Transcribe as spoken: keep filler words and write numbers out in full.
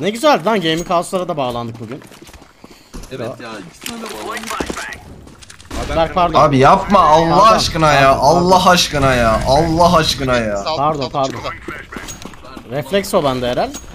Ne güzel lan, Gaming House'lara da bağlandık bugün. Evet ya. Berk, pardon. Abi yapma Allah pardon, aşkına pardon, ya. Pardon. Allah aşkına ya. Allah aşkına ya. Pardon pardon. Refleks o bende herhalde.